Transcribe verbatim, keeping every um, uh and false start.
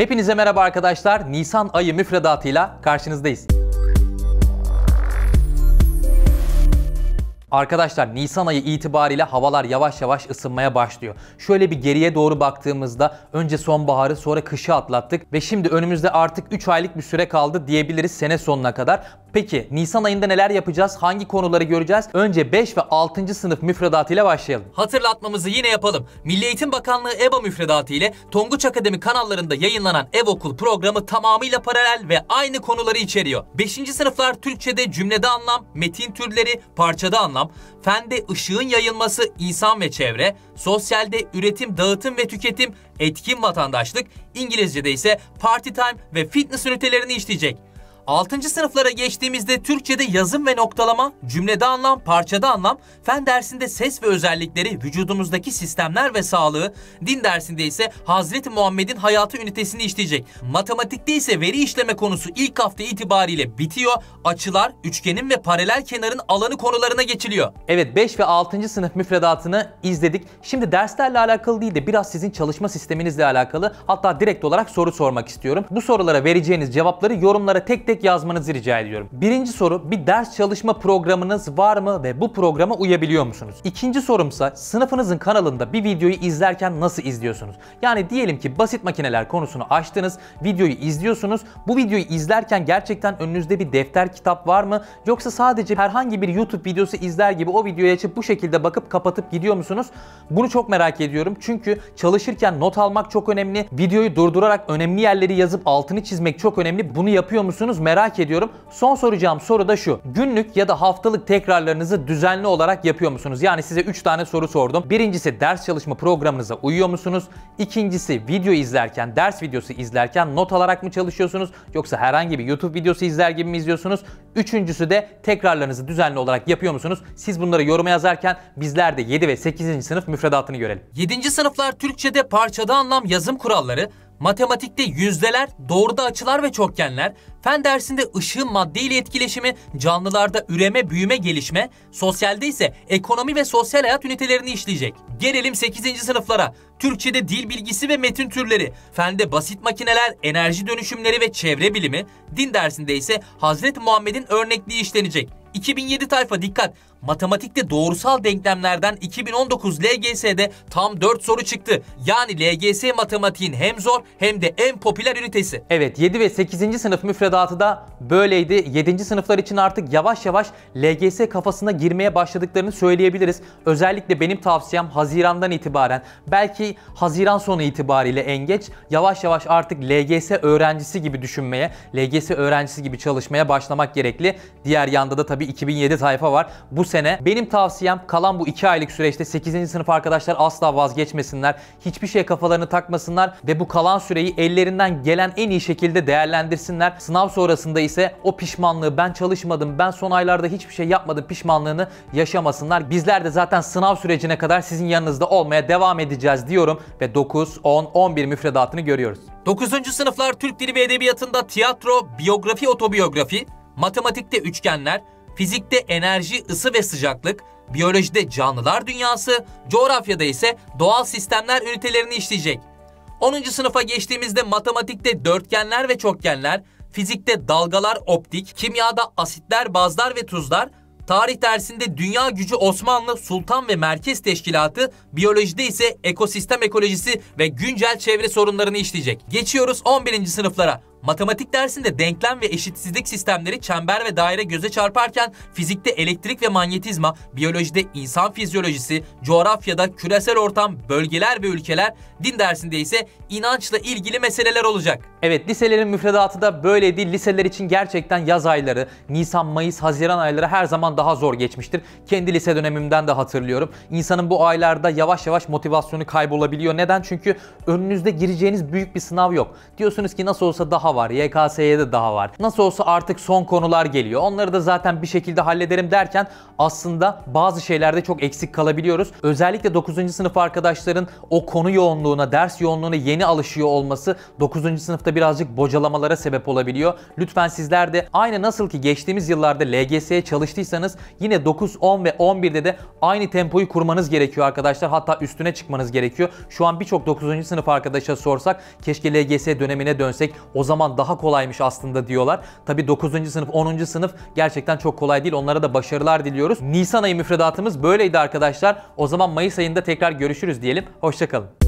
Hepinize merhaba arkadaşlar. Nisan ayı müfredatıyla karşınızdayız. Arkadaşlar Nisan ayı itibariyle havalar yavaş yavaş ısınmaya başlıyor. Şöyle bir geriye doğru baktığımızda önce sonbaharı sonra kışı atlattık ve şimdi önümüzde artık üç aylık bir süre kaldı diyebiliriz sene sonuna kadar. Peki Nisan ayında neler yapacağız? Hangi konuları göreceğiz? Önce beş ve altıncı sınıf müfredatı ile başlayalım. Hatırlatmamızı yine yapalım. Milli Eğitim Bakanlığı EBA müfredatı ile Tonguç Akademi kanallarında yayınlanan ev okul programı tamamıyla paralel ve aynı konuları içeriyor. beşinci sınıflar Türkçe'de cümlede anlam, metin türleri, parçada anlam, fende ışığın yayılması, insan ve çevre, sosyalde üretim, dağıtım ve tüketim, etkin vatandaşlık, İngilizce'de ise party time ve fitness ünitelerini işleyecek. altıncı sınıflara geçtiğimizde Türkçe'de yazım ve noktalama, cümlede anlam, parçada anlam, fen dersinde ses ve özellikleri, vücudumuzdaki sistemler ve sağlığı, din dersinde ise Hazreti Muhammed'in hayatı ünitesini işleyecek. Matematikte ise veri işleme konusu ilk hafta itibariyle bitiyor, açılar, üçgenin ve paralel kenarın alanı konularına geçiliyor. Evet, beş ve altıncı sınıf müfredatını izledik. Şimdi derslerle alakalı değil de biraz sizin çalışma sisteminizle alakalı, hatta direkt olarak soru sormak istiyorum. Bu sorulara vereceğiniz cevapları yorumlara tek tek yazmanızı rica ediyorum. Birinci soru, bir ders çalışma programınız var mı ve bu programa uyabiliyor musunuz? İkinci sorumsa, sınıfınızın kanalında bir videoyu izlerken nasıl izliyorsunuz? Yani diyelim ki basit makineler konusunu açtınız, videoyu izliyorsunuz. Bu videoyu izlerken gerçekten önünüzde bir defter, kitap var mı? Yoksa sadece herhangi bir YouTube videosu izler gibi o videoyu açıp bu şekilde bakıp kapatıp gidiyor musunuz? Bunu çok merak ediyorum. Çünkü çalışırken not almak çok önemli. Videoyu durdurarak önemli yerleri yazıp altını çizmek çok önemli. Bunu yapıyor musunuz? Merak ediyorum. Son soracağım soru da şu. Günlük ya da haftalık tekrarlarınızı düzenli olarak yapıyor musunuz? Yani size üç tane soru sordum. Birincisi, ders çalışma programınıza uyuyor musunuz? İkincisi, video izlerken, ders videosu izlerken not alarak mı çalışıyorsunuz? Yoksa herhangi bir YouTube videosu izler gibi mi izliyorsunuz? Üçüncüsü de tekrarlarınızı düzenli olarak yapıyor musunuz? Siz bunları yoruma yazarken bizler de yedi ve sekizinci sınıf müfredatını görelim. yedinci sınıflar Türkçe'de parçada anlam, yazım kuralları, matematikte yüzdeler, doğruda açılar ve çokgenler, fen dersinde ışığın madde ile etkileşimi, canlılarda üreme, büyüme, gelişme, sosyalde ise ekonomi ve sosyal hayat ünitelerini işleyecek. Gelelim sekizinci sınıflara. Türkçe'de dil bilgisi ve metin türleri, fende basit makineler, enerji dönüşümleri ve çevre bilimi, din dersinde ise Hazreti Muhammed'in örnekliği işlenecek. iki bin yedi tayfa dikkat! Matematikte doğrusal denklemlerden iki bin on dokuz L G S'de tam dört soru çıktı. Yani L G S matematiğin hem zor hem de en popüler ünitesi. Evet, yedi ve sekizinci sınıf müfredatı da böyleydi. yedinci sınıflar için artık yavaş yavaş L G S kafasına girmeye başladıklarını söyleyebiliriz. Özellikle benim tavsiyem Haziran'dan itibaren, belki Haziran sonu itibariyle en geç yavaş yavaş artık L G S öğrencisi gibi düşünmeye, L G S öğrencisi gibi çalışmaya başlamak gerekli. Diğer yanda da tabii iki bin yedi tayfa var. Bu sene benim tavsiyem kalan bu iki aylık süreçte sekizinci sınıf arkadaşlar asla vazgeçmesinler. Hiçbir şeye kafalarını takmasınlar ve bu kalan süreyi ellerinden gelen en iyi şekilde değerlendirsinler. Sınav sonrasında ise o pişmanlığı, ben çalışmadım, ben son aylarda hiçbir şey yapmadım pişmanlığını yaşamasınlar. Bizler de zaten sınav sürecine kadar sizin yanınızda olmaya devam edeceğiz diyorum ve dokuz, on, on bir müfredatını görüyoruz. dokuzuncu sınıflar Türk Dili ve Edebiyatı'nda tiyatro, biyografi, otobiyografi, matematikte üçgenler, fizikte enerji, ısı ve sıcaklık, biyolojide canlılar dünyası, coğrafyada ise doğal sistemler ünitelerini işleyecek. onuncu sınıfa geçtiğimizde matematikte dörtgenler ve çokgenler, fizikte dalgalar, optik, kimyada asitler, bazlar ve tuzlar, tarih dersinde dünya gücü Osmanlı, Sultan ve Merkez Teşkilatı, biyolojide ise ekosistem ekolojisi ve güncel çevre sorunlarını işleyecek. Geçiyoruz on birinci sınıflara. Matematik dersinde denklem ve eşitsizlik sistemleri, çember ve daire göze çarparken fizikte elektrik ve manyetizma, biyolojide insan fizyolojisi, coğrafyada küresel ortam, bölgeler ve ülkeler, din dersinde ise inançla ilgili meseleler olacak. Evet, liselerin müfredatı da böyleydi. Liseler için gerçekten yaz ayları, Nisan, Mayıs, Haziran ayları her zaman daha zor geçmiştir. Kendi lise dönemimden de hatırlıyorum. İnsanın bu aylarda yavaş yavaş motivasyonu kaybolabiliyor. Neden? Çünkü önünüzde gireceğiniz büyük bir sınav yok. Diyorsunuz ki nasıl olsa daha daha var. Y K S'ye de daha var. Nasıl olsa artık son konular geliyor. Onları da zaten bir şekilde hallederim derken aslında bazı şeylerde çok eksik kalabiliyoruz. Özellikle dokuzuncu sınıf arkadaşların o konu yoğunluğuna, ders yoğunluğuna yeni alışıyor olması dokuzuncu sınıfta birazcık bocalamalara sebep olabiliyor. Lütfen sizler de aynı nasıl ki geçtiğimiz yıllarda L G S'ye çalıştıysanız yine dokuz, on ve on birde de aynı tempoyu kurmanız gerekiyor arkadaşlar. Hatta üstüne çıkmanız gerekiyor. Şu an birçok dokuzuncu sınıf arkadaşa sorsak keşke L G S dönemine dönsek, o zaman daha kolaymış aslında diyorlar. Tabii dokuzuncu sınıf, onuncu sınıf gerçekten çok kolay değil. Onlara da başarılar diliyoruz. Nisan ayı müfredatımız böyleydi arkadaşlar. O zaman Mayıs ayında tekrar görüşürüz diyelim. Hoşça kalın.